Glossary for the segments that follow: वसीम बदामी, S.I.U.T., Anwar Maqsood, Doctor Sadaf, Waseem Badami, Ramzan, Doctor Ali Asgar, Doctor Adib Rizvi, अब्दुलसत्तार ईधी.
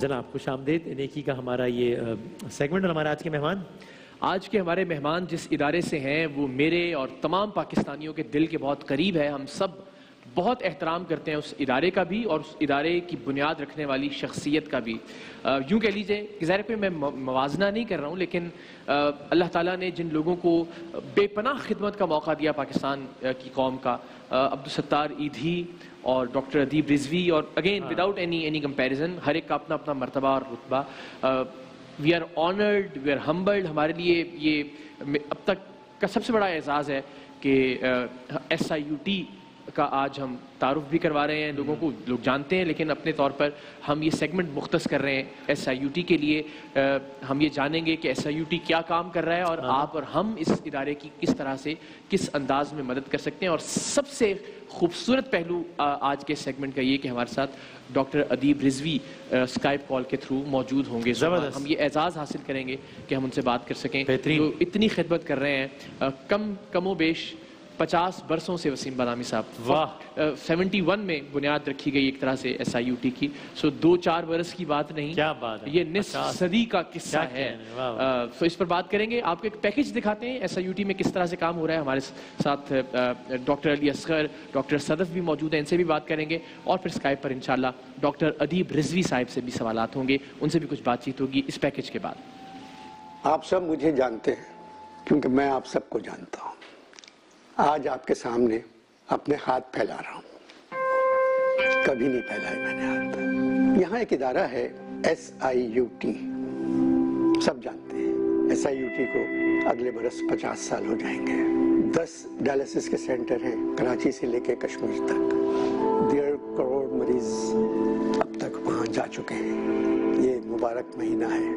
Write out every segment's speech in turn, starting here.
जनाब खुशामदीद नेकी का हमारा ये सेगमेंट और हमारा आज के हमारे मेहमान जिस इदारे से हैं वो मेरे और तमाम पाकिस्तानियों के दिल के बहुत करीब है। हम सब बहुत एहतराम करते हैं उस इदारे का भी और उस इदारे की बुनियाद रखने वाली शख्सियत का भी। यूँ कह लीजिए कि ज़ाहिर पे मैं मवाजना नहीं कर रहा हूँ, लेकिन अल्लाह ताला ने जिन लोगों को बेपनाह खिदमत का मौका दिया पाकिस्तान की कौम का, अब्दुलसत्तार ईधी और डॉक्टर अदीब रिजवी, और अगेन विदाउट एनी कंपैरिजन हर एक का अपना अपना मर्तबा और रुतबा। We are honoured, we are humbled. हमारे लिए ये अब तक का सबसे बड़ा एजाज़ है कि SIUT का आज हम तारुफ भी करवा रहे हैं। लोगों को लोग जानते हैं, लेकिन अपने तौर पर हम ये सेगमेंट मुख्तस कर रहे हैं SIUT के लिए। हम ये जानेंगे कि SIUT क्या काम कर रहा है और आप और हम इस इदारे की किस तरह से किस अंदाज में मदद कर सकते हैं। और सबसे खूबसूरत पहलू आज के सेगमेंट का ये कि हमारे साथ doctor Adeeb Rizvi Skype call के थ्रू मौजूद होंगे। हम ये एजाज़ हासिल करेंगे कि हम उनसे बात कर सकें। तो इतनी खिदमत कर रहे हैं, कमोबेश 50 बरसों से वसीम बदामी साहब। वाह, 71 में बुनियाद रखी गई एक तरह से SIUT की। सो 2-4 बरस की बात नहीं, क्या बात है, ये निसफ सदी का किस्सा है। सो इस पर बात करेंगे, आपको एक पैकेज दिखाते हैं SIUT में किस तरह से काम हो रहा है। हमारे साथ डॉक्टर अली असगर, डॉक्टर सदफ भी मौजूद हैं, इनसे भी बात करेंगे। और फिर स्काइप पर इंशाल्लाह डॉक्टर अदीब रिजवी साहब से भी सवालात होंगे, उनसे भी कुछ बातचीत होगी इस पैकेज के बाद। आप सब मुझे जानते हैं क्योंकि मैं आप सबको जानता हूँ। आज आपके सामने अपने हाथ फैला रहा हूं, कभी नहीं फैलाए मैंने हाथ। यहाँ एक इदारा है SIUT, सब जानते हैं। SIUT को अगले बरस 50 साल हो जाएंगे। 10 डायलिसिस के सेंटर हैं कराची से लेके कश्मीर तक। 1.5 करोड़ मरीज अब तक वहाँ जा चुके हैं। ये मुबारक महीना है,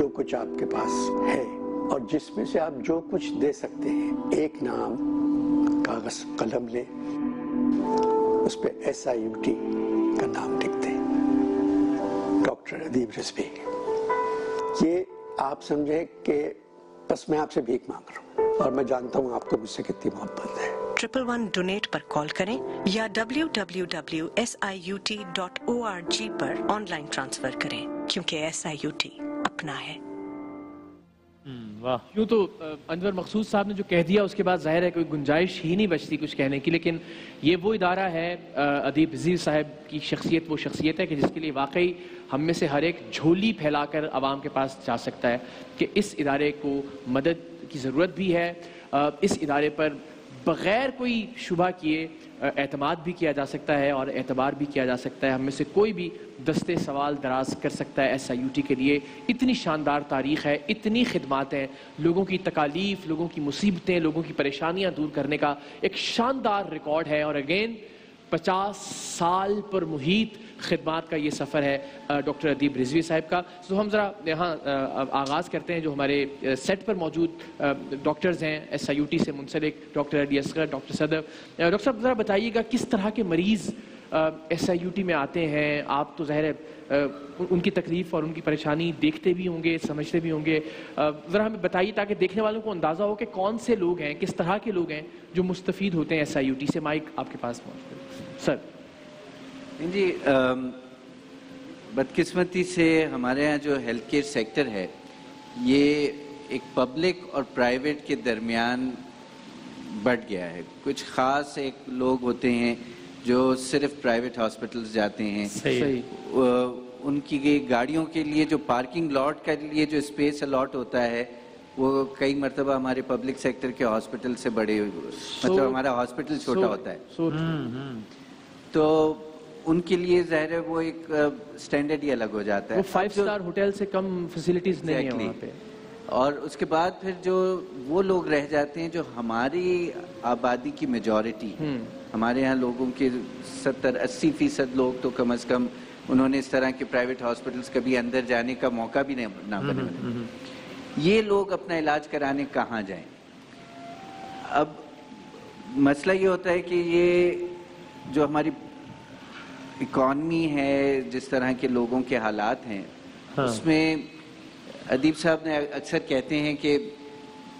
जो कुछ आपके पास है और जिसमें से आप जो कुछ दे सकते हैं, एक नाम कागज कलम ले, उस पे SIUT का नाम लिख दें, डॉक्टर अदीब रिजवी। ये आप समझें कि बस मैं आपसे भीख मांग रहा हूँ और मैं जानता हूँ आपको मुझसे कितनी मोहब्बत है। 111 डोनेट पर कॉल करें या www.siut.org पर ऑनलाइन ट्रांसफर करें, क्योंकि SIUT अपना है। वाह। यूँ तो अनवर मकसूद साहब ने जो कह दिया उसके बाद जाहिर है कोई गुंजाइश ही नहीं बचती कुछ कहने की, लेकिन ये वो इदारा है, अदीब रिजवी साहब की शख्सियत वो शख्सियत है कि जिसके लिए वाकई हम में से हर एक झोली फैलाकर आवाम के पास जा सकता है कि इस इदारे को मदद की ज़रूरत भी है। इस इदारे पर बग़ैर कोई शुबा किए एतमाद भी किया जा सकता है और एतबार भी किया जा सकता है। हम में से कोई भी दस्ते सवाल दराज कर सकता है SIUT के लिए। इतनी शानदार तारीख़ है, इतनी खिदमात हैं, लोगों की तकालीफ, लोगों की मुसीबतें, लोगों की परेशानियां दूर करने का एक शानदार रिकॉर्ड है। और अगेन 50 साल पर मुहित खिदमात का ये सफ़र है डॉक्टर अदीब रिजवी साहब का। तो हम ज़रा यहाँ आगाज़ करते हैं, जो हमारे सेट पर मौजूद डॉक्टर्स हैं SIUT से मुंसलिक, doctor Ali Asghar, doctor Sadaf. Doctor साहब, ज़रा बताइएगा किस तरह के मरीज़ SIUT में आते हैं? आप तो ज़ाहिर है उनकी तकलीफ़ और उनकी परेशानी देखते भी होंगे, समझते भी होंगे। ज़रा हमें बताइए ताकि देखने वालों को अंदाज़ा हो कि कौन से लोग हैं, किस तरह के लोग हैं जो मुस्तफ़ीद होते हैं SIUT से। माइक आपके पास पहुँचते सर जी। बदकिस्मती से हमारे यहाँ जो हेल्थ केयर सेक्टर है, ये एक पब्लिक और प्राइवेट के दरमियान बढ़ गया है। कुछ ख़ास एक लोग होते हैं जो सिर्फ प्राइवेट हॉस्पिटल्स जाते हैं। सही। उनकी गाड़ियों के लिए जो पार्किंग लॉट के लिए जो स्पेस अलॉट होता है, वो कई मरतबा हमारे पब्लिक सेक्टर के हॉस्पिटल से बड़े, मतलब हमारा हॉस्पिटल छोटा होता है। तो उनके लिए ज़ाहिर है वो एक स्टैंडर्ड ही अलग हो जाता है। 5 स्टार होटल से कम फैसिलिटीज नहीं है वहाँ पे। और उसके बाद फिर जो वो लोग रह जाते हैं जो हमारी आबादी की मेजॉरिटी है। हमारे यहाँ लोगों के 70-80% लोग तो कम अज़ कम उन्होंने इस तरह के प्राइवेट हॉस्पिटल्स कभी अंदर जाने का मौका भी ना बने। ये लोग अपना इलाज कराने कहाँ जाएं? अब मसला ये होता है कि ये जो हमारी इकॉनमी है, जिस तरह के लोगों के हालात हैं, हाँ। उसमें अदीब साहब ने अक्सर कहते हैं कि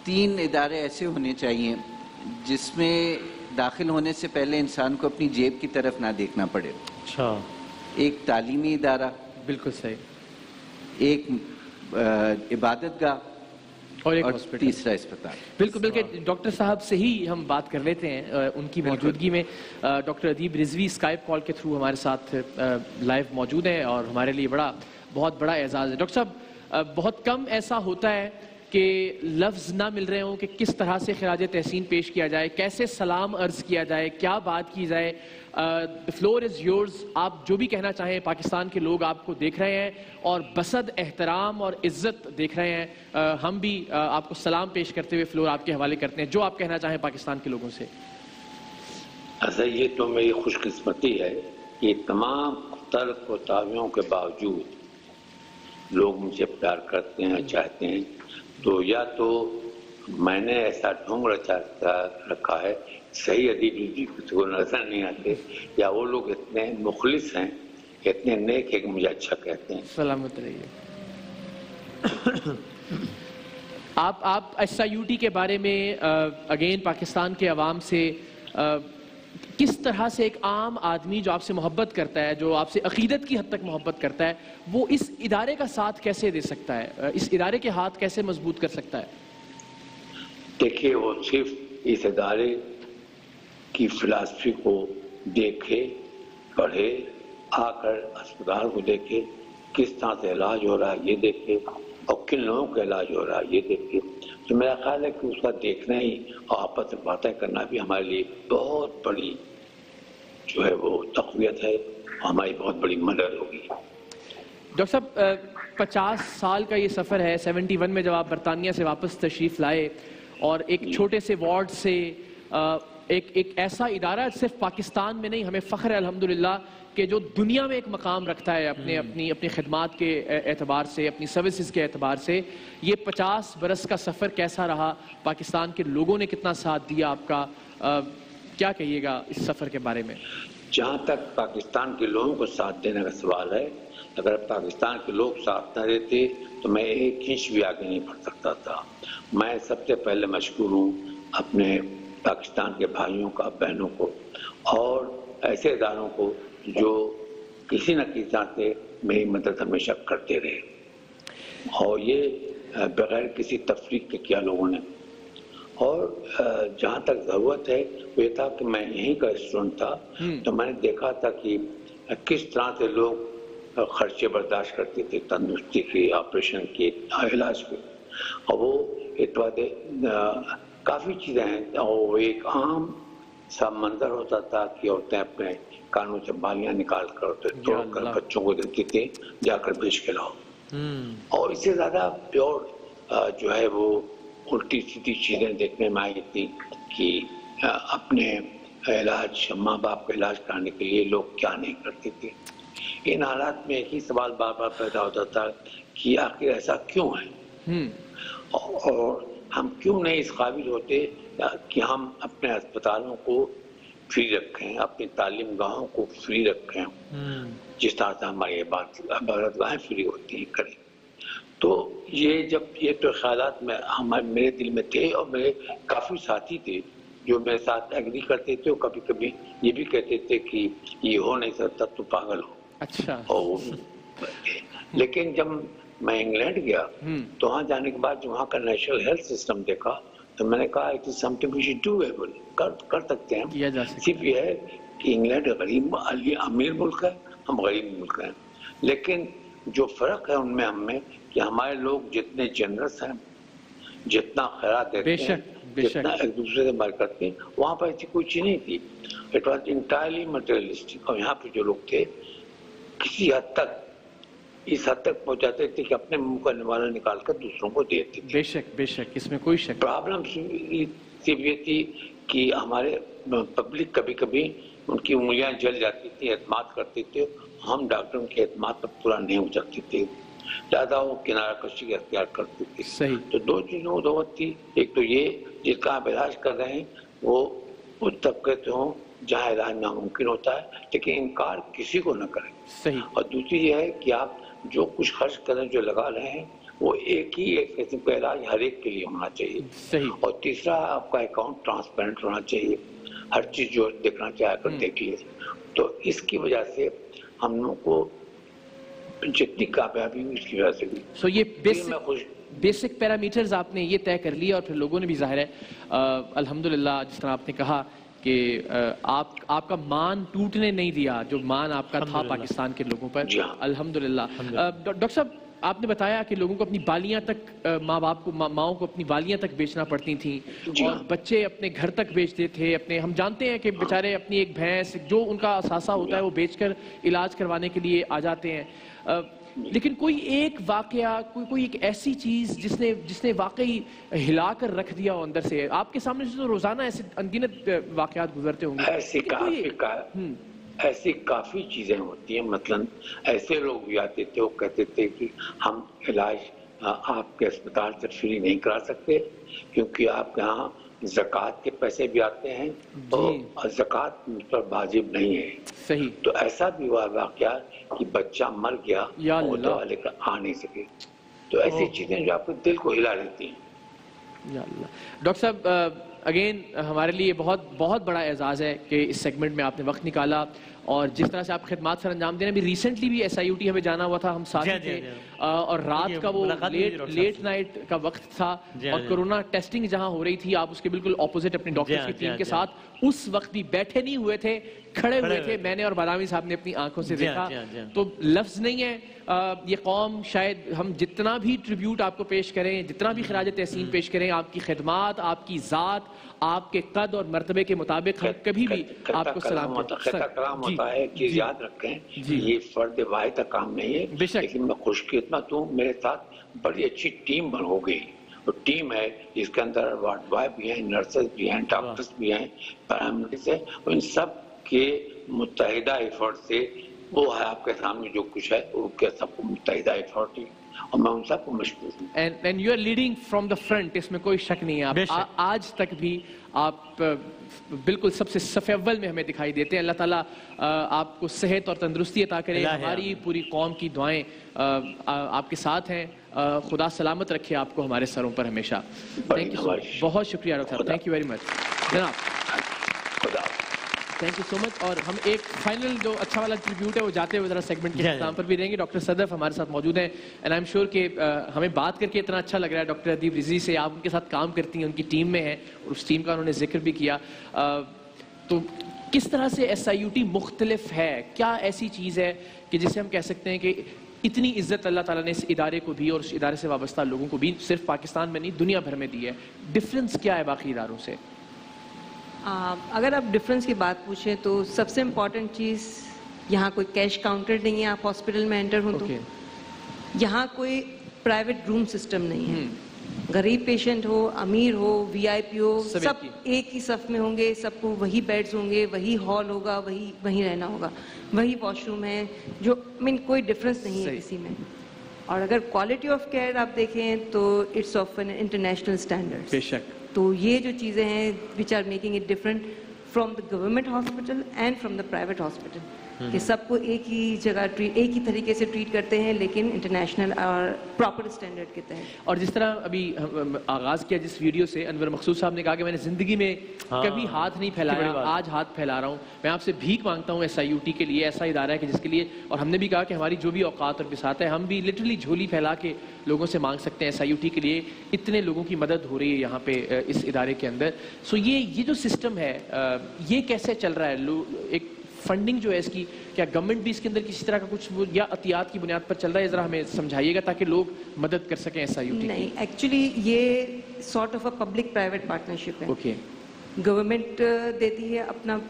3 इदारे ऐसे होने चाहिए जिसमें दाखिल होने से पहले इंसान को अपनी जेब की तरफ ना देखना पड़े। अच्छा। एक तालीमी इदारा, बिल्कुल सही, एक इबादतगाह और तीसरा अस्पताल। बिल्कुल बिल्कुल। डॉक्टर साहब से ही हम बात कर लेते हैं, उनकी मौजूदगी में। Doctor Adeeb Rizvi Skype call के थ्रू हमारे साथ लाइव मौजूद हैं और हमारे लिए बहुत बड़ा एजाज़ है। डॉक्टर साहब, बहुत कम ऐसा होता है कि लफ्ज़ ना मिल रहे हों कि किस तरह से खिराज तहसीन पेश किया जाए, कैसे सलाम अर्ज़ किया जाए, क्या बात की जाए। The floor is yours. आप जो भी कहना चाहें, पाकिस्तान के लोग आपको देख रहे हैं और बसद एहतराम और इज़्ज़त देख रहे हैं। हम भी आपको सलाम पेश करते हुए फ्लोर आपके हवाले करते हैं, जो आप कहना चाहें पाकिस्तान के लोगों से। अच्छा, ये तो मेरी खुशकिस्मती है कि तमाम तर्क व तावियों के बावजूद लोग मुझे प्यार करते हैं, चाहते हैं। तो या तो मैंने ऐसा ढोंग रचा रखा है, सही अदीब जी को नजर नहीं आते, या वो लोग इतने मुखलिस हैं, इतने नेक है कि मुझे अच्छा कहते हैं। सलामत रहिए। आप S.I.U.T. के बारे में अगेन पाकिस्तान के अवाम से किस तरह से, एक आम आदमी जो आपसे मोहब्बत करता है, जो आपसे अकीदत की हद तक मोहब्बत करता है, वो इस इदारे का साथ कैसे दे सकता है, इस इदारे के हाथ कैसे मजबूत कर सकता है? देखिए, वो सिर्फ इस इदारे की फिलॉसफी को देखे, पढ़े, आकर अस्पताल को देखे, किस तरह से इलाज हो रहा है ये देखे, और किन लोगों का इलाज हो रहा है ये देखे। तो मेरा ख्याल है कि उसका देखना ही और आपस में बातें करना भी हमारे लिए बहुत बड़ी जो है वो तक़वियत है, हमारी बहुत बड़ी मदद होगी। डॉक्टर साहब, 50 साल का ये सफ़र है। 71 में जब आप बरतानिया से वापस तशरीफ़ लाए और एक छोटे से वार्ड से एक ऐसा इदारा, सिर्फ पाकिस्तान में नहीं, हमें फ़ख्र है अल्हम्दुलिल्लाह कि जो दुनिया में एक मकाम रखता है अपनी खिदमात के एतबार से, अपनी सर्विसेज के एतबार से। ये 50 बरस का सफ़र कैसा रहा? पाकिस्तान के लोगों ने कितना साथ दिया आपका? क्या कहिएगा इस सफ़र के बारे में? जहाँ तक पाकिस्तान के लोगों को साथ देने का सवाल है, अगर पाकिस्तान के लोग साथ न देते तो मैं एक इंच भी आगे नहीं बढ़ सकता था। मैं सबसे पहले मशहूर हूँ अपने पाकिस्तान के भाइयों का, बहनों को और ऐसे इदारों को जो किसी न किसी तरह से मेरी मदद हमेशा करते रहे, और ये बगैर किसी तफरीक के किया लोगों ने। और जहाँ तक ज़रूरत है, वो ये था कि मैं यहीं का स्टूडेंट था, तो मैंने देखा था कि किस तरह से लोग खर्चे बर्दाश्त करते थे तंदुरुस्ती के, ऑपरेशन के, इलाज के। और वो इतवादे काफ़ी चीज़ें हैं, और एक आम सा मंजर होता था कि औरतें अपने कानों से बालियाँ निकाल कर तोड़कर बच्चों को देती थी, जाकर बेच के लाओ। और इससे ज़्यादा प्योर जो है वो उल्टी सीधी चीज़ें देखने में आई थी कि अपने इलाज, माँ बाप का इलाज कराने के लिए लोग क्या नहीं करते थे। इन हालात में एक ही सवाल बार बार पैदा होता था कि आखिर ऐसा क्यों है, और हम क्यों नहीं इस काबिल होते कि हम अपने अस्पतालों को फ्री रखें, अपनी तालीम गाहों को फ्री रखें, जिस तरह से हमारी इबादत गाहें फ्री होती हैं, करें। तो ये तो ख्यालात में मेरे दिल में थे, और मेरे काफ़ी साथी थे जो मेरे साथ एग्री करते थे, और कभी कभी ये भी कहते थे कि ये हो नहीं सकता, तो पागल हो। अच्छा। लेकिन जब मैं इंग्लैंड गया, तो वहाँ जाने के बाद जो वहाँ का नेशनल हेल्थ सिस्टम देखा, तो मैंने कहा it is something we should do, कर सकते हैं। सिर्फ ये है कि इंग्लैंड गरीब अमीर मुल्क है, हम गरीब मुल्क हैं, लेकिन जो फ़र्क है उनमें, हमें कि हमारे लोग जितने जनरस हैं, जितना खैरात देते हैं, जितना एक दूसरे से बात करते हैं, वहाँ पर ऐसी कोई चीज़ नहीं थी। It was entirely materialistic. और यहाँ पर जो लोग थे, किसी हद तक पहुंचाते थे कि अपने मुंह का निवाला निकाल कर दूसरों को देते थे। बेशक, इसमें कोई शक। प्रॉब्लम सिर्फ ये थी कि हमारे पब्लिक कभी कभी उनकी उंगलियां जल जाती थी, एतमाद करते थे, हम डॉक्टरों के एतमाद पर पूरा नहीं उतरते थे, ज्यादा वो किनारा कशी अख्तियार करते थे। सही। तो दो चीजों में दौलत थी, एक तो ये जिसका आप इलाज कर रहे हैं वो उस तबके से हों जहाँ इलाज नामुमकिन होता है, लेकिन इनकार किसी को न करें। सही। और दूसरी यह है कि आप जो कुछ खर्च करें, जो लगा रहे हैं, वो एक ही एक किस्म का इलाज हर एक के लिए होना चाहिए। सही। और तीसरा, आपका अकाउंट ट्रांसपेरेंट होना चाहिए, हर चीज जो देखना चाहे कर देखिए। तो इसकी वजह से हम लोगों को जितनी कामयाबी हुई इसकी वजह से भी। तो ये बेसिक पैरामीटर्स आपने ये तय कर लिए और फिर लोगों ने भी जाहिर है अल्हम्दुलिल्लाह, जिस तरह आपने कहा कि आपका मान टूटने नहीं दिया, जो मान आपका था पाकिस्तान के लोगों पर, अल्हम्दुलिल्लाह। डॉक्टर साहब, आपने बताया कि लोगों को अपनी बालियां तक, माँ बाप को, माओं को अपनी बालियां तक बेचना पड़ती थी और बच्चे अपने घर तक बेचते थे अपने। हम जानते हैं कि बेचारे अपनी एक भैंस, जो उनका असासा होता है, वो बेचकर इलाज करवाने के लिए आ जाते हैं। लेकिन कोई एक वाकया, कोई एक ऐसी चीज़ जिसने वाकई हिला कर रख दिया हो अंदर से, आपके सामने से तो रोजाना ऐसे अनगिनत वाकयात गुजरते होंगे। ऐसी काफ़ी चीज़ें होती हैं, मतलब ऐसे लोग भी आते थे, वो कहते थे कि हम इलाज आपके अस्पताल से फ्री नहीं करा सकते क्योंकि आप यहाँ ज़कात के पैसे भी आते हैं, तो ज़कात पर वाजिब नहीं है। सही। तो ऐसा भी हुआ वाकया कि बच्चा मर गया और दवा लेकर आ नहीं सके। तो ऐसी चीज़ें जो आपके दिल को हिला देती हैं। डॉक्टर साहब, अगेन हमारे लिए बहुत बहुत बड़ा एजाज़ है कि इस सेगमेंट में आपने वक्त निकाला और जिस तरह से आप खिदमत सर अंजाम दे रहे हैं। अभी रिसेंटली भी SIUT हमें जाना हुआ था, हम साथ थे और रात का वो लेट नाइट का वक्त था और कोरोना टेस्टिंग जहां हो रही थी, आप उसके बिल्कुल ऑपोजिट अपने डॉक्टर्स की टीम के साथ उस वक्त भी बैठे नहीं हुए थे, खड़े हुए थे। मैंने और बादामी साहब ने अपनी आंखों से देखा। तो लफ्ज़ नहीं है, ये कौम शायद, हम जितना भी ट्रिब्यूट आपको पेश करें, जितना भी खिराज तहसीन पेश करें, आपकी खिदमत, आपकी ज़ात, आपके कद और मरतबे के मुताबिक हम कभी भी आपको सलाम करते हैं। है कि याद रखें, ये फर्द वाहिद का काम नहीं है। लेकिन मैं खुशकिस्मत हूँ, मेरे साथ बड़ी अच्छी टीम बन हो गई। तो टीम है जिसके अंदर वार्ड बॉय भी हैं, नर्सेज भी हैं, डॉक्टर्स भी हैं, पैरामेडिक्स हैं। इन सब के मुत्तहिदा एफर्ट से वो है आपके सामने जो कुछ है, उसके सबको मुत्तहिदा एफर्ट है और मैं उन सबको मशहूर हूँ। And you are leading from the front, इसमें कोई शक नहीं है। आप आज तक भी आप बिल्कुल सबसे सफ़ेवल में हमें दिखाई देते हैं। अल्लाह ताला आपको सेहत और तंदरुस्ती अता करे। हमारी पूरी कौम की दुआएं आपके साथ हैं। खुदा सलामत रखे आपको हमारे सरों पर हमेशा। थैंक यू, बहुत शुक्रिया डॉक्टर साहब, थैंक यू वेरी मच जनाब, थैंक यू सो मच। और हम एक फाइनल जो अच्छा वाला ट्रिब्यूट है वो जाते हुए जरा सेगमेंट के नाम पर भी देंगे। डॉक्टर सदफ हमारे साथ मौजूद हैं एंड आई एम श्योर कि हमें बात करके इतना अच्छा लग रहा है डॉक्टर अदीब रिज़वी से। आप उनके साथ काम करती हैं, उनकी टीम में हैं और उस टीम का उन्होंने जिक्र भी किया। तो किस तरह से SIUT मुख्तलिफ है? क्या ऐसी चीज़ है कि जिसे हम कह सकते हैं कि इतनी इज्जत अल्लाह ताला ने इस इदारे को भी और इस इदारे से वाबस्ता लोगों को भी सिर्फ पाकिस्तान में नहीं दुनिया भर में दी है? डिफरेंस क्या है बाकी इदारों से? अगर आप डिफरेंस की बात पूछें तो सबसे इम्पॉर्टेंट चीज़, यहाँ कोई कैश काउंटर नहीं है। आप हॉस्पिटल में एंटर हो तो यहाँ कोई प्राइवेट रूम सिस्टम नहीं है। गरीब पेशेंट हो, अमीर हो, VIP हो, सब एक ही सफ में होंगे, सबको वही बेड्स होंगे, वही हॉल होगा, वही रहना होगा, वही वॉशरूम है। जो I mean, कोई डिफरेंस नहीं है किसी में। और अगर क्वालिटी ऑफ केयर आप देखें तो it's of an international standard. बेशक। तो ये जो चीज़ें हैं which are making it different from the government hospital and from the private hospital, कि सबको एक ही जगह एक ही तरीके से ट्रीट करते हैं, लेकिन इंटरनेशनल और प्रॉपर स्टैंडर्ड के तहत। और जिस तरह अभी आगाज़ किया जिस वीडियो से, अनवर मकसूद साहब ने कहा कि मैंने ज़िंदगी में कभी हाथ नहीं फैलाया, आज हाथ फैला रहा हूँ। मैं आपसे भीख मांगता हूँ SIUT के लिए, ऐसा इदारा है कि जिसके लिए, और हमने भी कहा कि हमारी जो भी औकात और बिसात है, हम भी लिटरली झोली फैला के लोगों से मांग सकते हैं। SIUT के लिए इतने लोगों की मदद हो रही है यहाँ पे इस इदारे के अंदर। सो ये जो सिस्टम है ये कैसे चल रहा है? एक फंडिंग जो है इसकी, क्या गवर्नमेंट भी इसके अंदर किसी तरह का कुछ या अतियात की बुनियाद पर चल रहा है? जरा हमें समझाइएगा ताकि लोग मदद कर सकें SIUT। नहीं, एक्चुअली ये sort of a public private partnership है। ओके। गवर्नमेंट देती है अपना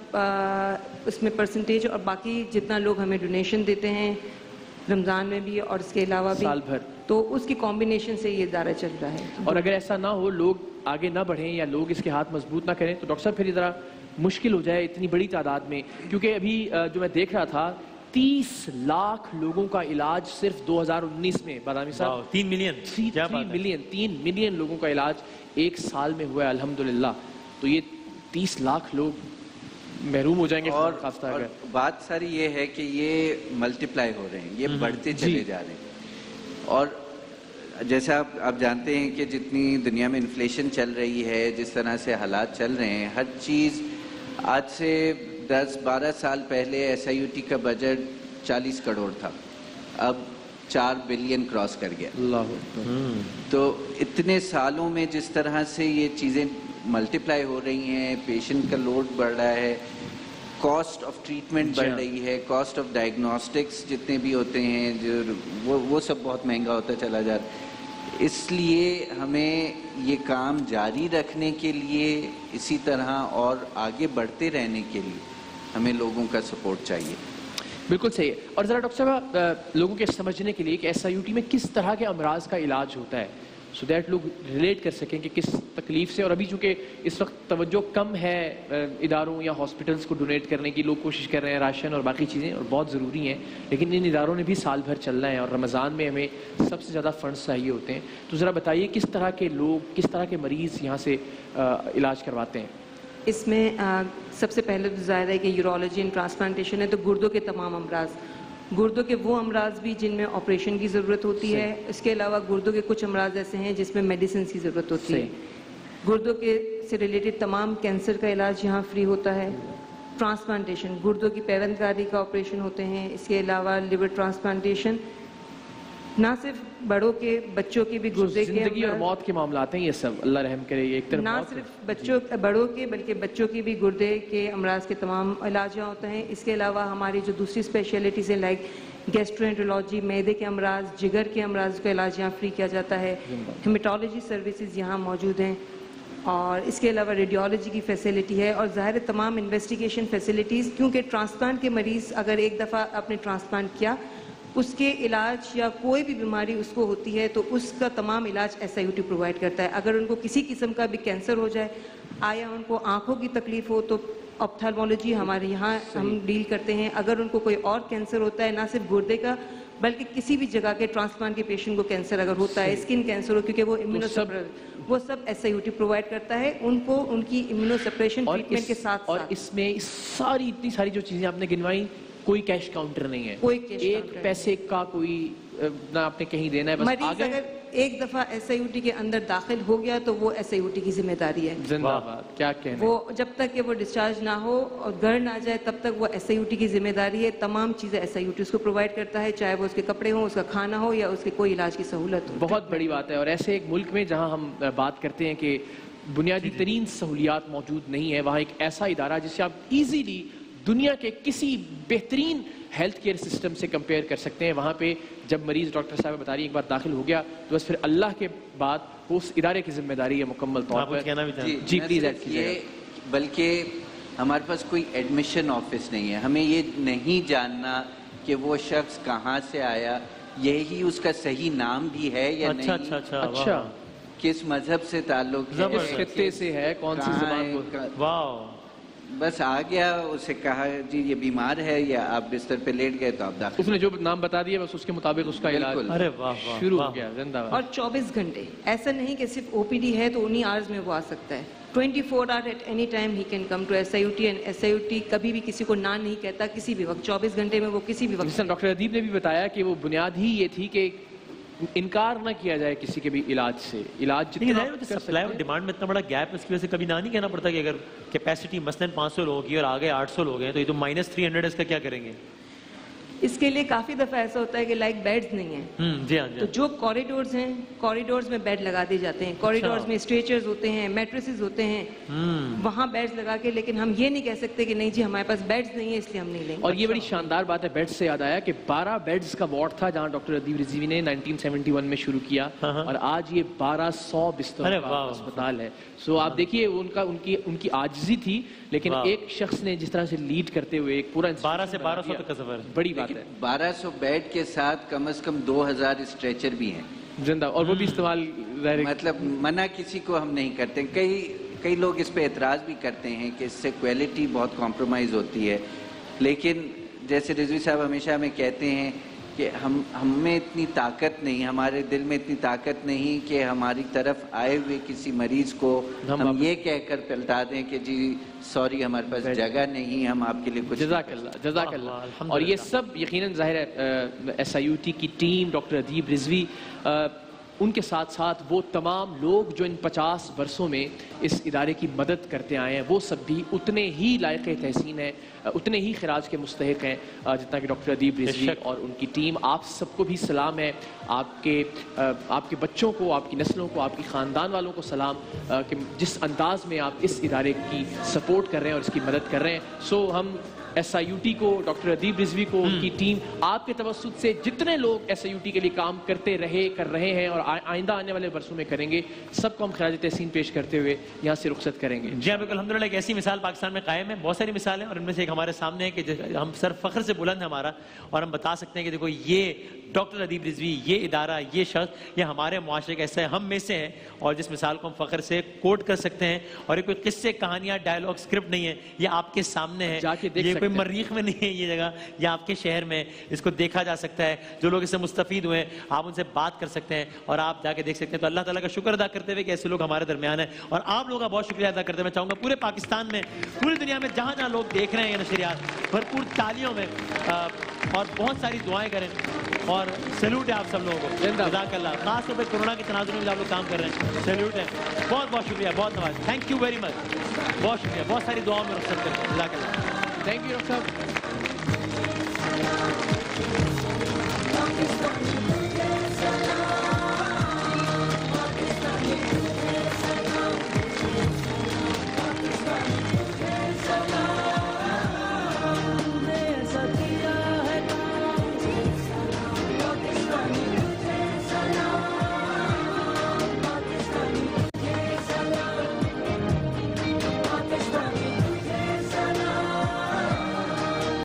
उसमें परसेंटेज और बाकी जितना लोग हमें डोनेशन देते हैं रमज़ान में भी और इसके अलावा भी साल भर तो उसकी कॉम्बिनेशन से ये दारा चल रहा है। और अगर ऐसा ना हो, लोग आगे ना बढ़ें या लोग इसके हाथ मजबूत ना करें, तो डॉक्टर साहब फिर ये ज़रा मुश्किल हो जाए इतनी बड़ी तादाद में, क्योंकि अभी जो मैं देख रहा था 30 लाख लोगों का इलाज सिर्फ 2019 में, बादामी साहब 3 मिलियन लोगों का इलाज एक साल में हुआ है अल्हम्दुलिल्लाह। तो ये 30 लाख लोग महरूम हो जाएंगे। और बात सारी ये है कि ये मल्टीप्लाई हो रहे हैं, ये बढ़ते चले जा रहे हैं। और जैसे आप जानते हैं कि जितनी दुनिया में इन्फ्लेशन चल रही है, जिस तरह से हालात चल रहे हैं, हर चीज़ आज से 10-12 साल पहले SIUT का बजट 40 करोड़ था, अब 4 बिलियन क्रॉस कर गया। अल्लाह हू अकबर। तो इतने सालों में जिस तरह से ये चीज़ें मल्टीप्लाई हो रही हैं, पेशेंट का लोड बढ़ रहा है, कॉस्ट ऑफ ट्रीटमेंट बढ़ रही है, कॉस्ट ऑफ डायग्नोस्टिक्स जितने भी होते हैं जो वो सब बहुत महंगा होता चला जा रहा है। इसलिए हमें ये काम जारी रखने के लिए, इसी तरह और आगे बढ़ते रहने के लिए हमें लोगों का सपोर्ट चाहिए। बिल्कुल सही है। और ज़रा डॉक्टर साहब, लोगों के समझने के लिए कि SIUT में किस तरह के अमराज का इलाज होता है, सो दैट लोग रिलेट कर सकें कि किस तकलीफ से। और अभी चूँकि इस वक्त तवज्जो कम है इदारों या हॉस्पिटल्स को डोनेट करने की, लोग कोशिश कर रहे हैं, राशन और बाकी चीज़ें और बहुत ज़रूरी हैं, लेकिन इन इदारों ने भी साल भर चलना है और रमज़ान में हमें सबसे ज़्यादा फ़ंड्स चाहिए होते हैं। तो ज़रा बताइए किस तरह के लोग, किस तरह के मरीज़ यहाँ से इलाज करवाते हैं? इसमें सबसे पहले तो ज़ाहिर है कि यूरोलॉजी एंड ट्रांसप्लांटेशन है, तो गुर्दों के तमाम अमराज, गुर्दों के वो अमराज भी जिनमें ऑपरेशन की ज़रूरत होती है। इसके अलावा गुर्दों के कुछ अमराज ऐसे हैं जिसमें मेडिसिन की ज़रूरत होती है। गुर्दों के से रिलेटेड तमाम कैंसर का इलाज यहाँ फ्री होता है। ट्रांसप्लांटेशन, गुर्दों की पैवंदकारी का ऑपरेशन होते हैं। इसके अलावा लिवर ट्रांसप्लांटेशन, ना सिर्फ बड़ों के, बच्चों के भी गुर्दे के, जिंदगी और मौत के मामला आते हैं ये सब, अल्लाह रहम करे। एक तरफ ना सिर्फ बच्चों, बड़ों के बल्कि बच्चों के भी गुर्दे के अमराज के तमाम इलाज होते हैं। इसके अलावा हमारी जो दूसरी स्पेशलिटीज़ हैं लाइक गैस्ट्रोएंटरोलॉजी, मैदे के अमराज, जिगर के अमराज का इलाज यहाँ फ्री किया जाता है। हेमेटोलॉजी सर्विसेज यहाँ मौजूद हैं और इसके अलावा रेडियोलॉजी की फैसिलिटी है और ज़ाहिर तमाम इन्वेस्टिगेशन फैसिलिटीज़, क्योंकि ट्रांसप्लांट के मरीज़ अगर एक दफ़ा आपने ट्रांसप्लांट किया, उसके इलाज या कोई भी बीमारी उसको होती है तो उसका तमाम इलाज SIUT प्रोवाइड करता है। अगर उनको किसी किस्म का भी कैंसर हो जाए, आया उनको आँखों की तकलीफ हो, तो ऑप्थाल्मोलॉजी हमारे यहाँ हम डील करते हैं। अगर उनको कोई और कैंसर होता है, ना सिर्फ गुर्दे का बल्कि किसी भी जगह के ट्रांसप्लांट के पेशेंट को कैंसर अगर होता है, स्किन कैंसर हो, क्योंकि वो इम्यूनोसप्रेशन, वो सब SIUT प्रोवाइड करता है उनको, उनकी इम्यूनोसप्रेशन ट्रीटमेंट के साथ। और इसमें सारी इतनी सारी जो चीज़ें आपने गिनवाई, कोई कैश काउंटर नहीं है, कोई कैश एक पैसे का कोई ना आपने कहीं देना है, बस मरीज अगर एक दफ़ा SIUT के अंदर दाखिल हो गया तो वो SIUT की जिम्मेदारी है। जिंदाबाद, क्या कहना। वो जब तक कि वो डिस्चार्ज ना हो और घर ना जाए तब तक वो SIUT की जिम्मेदारी है। तमाम चीज़ें SIUT उसको प्रोवाइड करता है, चाहे वो उसके कपड़े हों, उसका खाना हो या उसके कोई इलाज की सहूलत हो। बहुत बड़ी बात है। और ऐसे एक मुल्क में जहाँ हम बात करते हैं कि बुनियादी तरीन सहूलियात मौजूद नहीं है, वहाँ एक ऐसा इदारा जिसे आप ईजीली दुनिया के किसी बेहतरीन हेल्थ केयर सिस्टम से कंपेयर कर सकते हैं, वहाँ पे जब मरीज़, डॉक्टर साहब बता रही, एक बार दाखिल हो गया तो बस फिर अल्लाह के बाद वो उस इदारे की जिम्मेदारी है मुकम्मल तौर पर। कहना भी जी प्लीज़। बल्कि हमारे पास कोई एडमिशन ऑफिस नहीं है, हमें ये नहीं जानना कि वो शख्स कहाँ से आया, यही उसका सही नाम भी है या अच्छा, नहीं, अच्छा अच्छा, किस मजहब से ताल्लुक़ है, किस खित्ते से है, कौन सी ज़बान बोलता है। वाह, बस आ गया, उसे कहा जी ये बीमार है या आप बिस्तर पे लेट गए तो आप दाखिल, उसने जो नाम बता दिया बस उसके मुताबिक उसका इलाज शुरू हो गया। जिंदाबाद। और 24 घंटे, ऐसा नहीं कि सिर्फ OPD है तो उन्हीं आवर्स में वो आ सकता है। 24 hour at any time he can come to SIUT and SIUT कभी भी किसी को ना नहीं कहता, किसी भी वक्त, 24 घंटे में वो किसी भी वक्त। डॉक्टर अदीब ने भी बताया कि वो बुनियाद ही ये थी कि इनकार ना किया जाए किसी के भी इलाज से। इलाज जितना सप्लाई और डिमांड में इतना बड़ा गैप, इसकी वजह से कभी ना नहीं कहना पड़ता कि अगर कैपेसिटी मसलन 500 लोगों की और आगे 800 लोग हैं तो ये तो -300 इसका क्या करेंगे। इसके लिए काफ़ी दफ़ा ऐसा होता है कि लाइक बेड्स नहीं हैं, जी हाँ, तो जो कॉरिडोर्स हैं, कॉरिडोर्स में बेड लगा दिए जाते हैं, कॉरिडोर्स में स्ट्रेचर्स होते हैं, मैट्रेसेस होते हैं, वहाँ बेड्स लगा के, लेकिन हम ये नहीं कह सकते कि नहीं जी हमारे पास बेड्स नहीं है इसलिए हम नहीं लेंगे। और ये बड़ी शानदार बात है, बेड्स से याद आया कि 12 बेड्स का वार्ड था जहाँ डॉक्टर अदीब रिजवी ने 1971 में शुरू किया और आज ये 1200 बिस्तर का अस्पताल है। सो आप देखिए उनका उनकी आजिजी थी, लेकिन एक शख्स ने जिस तरह से लीड करते हुए एक पूरा 1200 से 1200 तक का सफर, बड़ी बात। बात है। 1200 बेड के साथ कम से कम 2000 स्ट्रेचर भी हैं जिंदा, और वो भी इस्तेमाल मतलब मना किसी को हम नहीं करते। कई लोग इस पे एतराज़ भी करते हैं कि इससे क्वालिटी बहुत कॉम्प्रोमाइज़ होती है, लेकिन जैसे रिजवी साहब हमेशा हमें कहते हैं कि हमें इतनी ताकत नहीं, हमारे दिल में इतनी ताकत नहीं कि हमारी तरफ आए हुए किसी मरीज़ को हम ये कहकर पलटा दें कि जी सॉरी हमारे पास जगह नहीं, हम आपके लिए कुछ। जज़ाकल्लाह, जज़ाकल्लाह। और ये सब यकीनन ज़ाहिर है SIUT की टीम, डॉक्टर अदीब रिजवी, उनके साथ साथ वो तमाम लोग जो इन 50 वर्षों में इस इदारे की मदद करते आए हैं, वो सब भी उतने ही लायक़ तहसीन हैं, उतने ही खराज के मुस्तहिक़ हैं जितना कि डॉक्टर अदीब रिजवी और उनकी टीम। आप सबको भी सलाम है, आपके बच्चों को, आपकी नस्लों को, आपकी ख़ानदान वालों को सलाम कि जिस अंदाज में आप इस इदारे की सपोर्ट कर रहे हैं और इसकी मदद कर रहे हैं। सो हम SIUT को, डॉक्टर अदीब रिजवी को, उनकी टीम, आपके तवसुत से जितने लोग SIUT के लिए काम करते रहे, कर रहे हैं और आइंदा आने वाले वर्षों में करेंगे, सबको हम खराज तहसीन पेश करते हुए यहाँ से रुखसत करेंगे। जी बिल्कुल, अल्हम्दुलिल्लाह। एक ऐसी मिसाल पाकिस्तान में कायम है, बहुत सारी मिसालें, और इनमें से एक हमारे सामने है कि हम सर फख्र से बुलंद है हमारा, और हम बता सकते हैं कि देखो ये डॉक्टर अदीब रिजवी, ये इदारा, ये शख्स, ये हमारे मुआशरे का ऐसा हम में से हैं, और जिस मिसाल को हम फ़ख्र से कोट कर सकते हैं। और ये कोई किस्से, कहानियाँ, डायलॉग, स्क्रिप्ट नहीं है, ये आपके सामने है, जाके देख सकते हैं। कोई मरीख में नहीं है ये जगह, ये आपके शहर में इसको देखा जा सकता है। जो लोग इससे मुस्तफ़ीद हुए हैं, आप उनसे बात कर सकते हैं और आप जाके देख सकते हैं। तो अल्लाह ताला का शुक्र अदा करते हुए कि ऐसे लोग हमारे दरमियान है, और आप लोगों का बहुत शुक्रिया अदा करते हुए चाहूँगा पूरे पाकिस्तान में, पूरी दुनिया में, जहाँ जहाँ लोग देख रहे हैं ये नशरियात, भरपूर तालियों में और बहुत सारी दुआएं करें। और सैल्यूट है आप सब लोगों को, जज़ाकल्लाह। खास तौर पर कोरोना के तनाजुर में आप लोग काम कर रहे हैं, सैल्यूट है, बहुत बहुत शुक्रिया, बहुत धन्यवाद, थैंक यू वेरी मच, बहुत शुक्रिया, बहुत सारी दुआओं में रख सकते हैं, जज़ाकल्लाह, थैंक यू डॉक्टर साहब।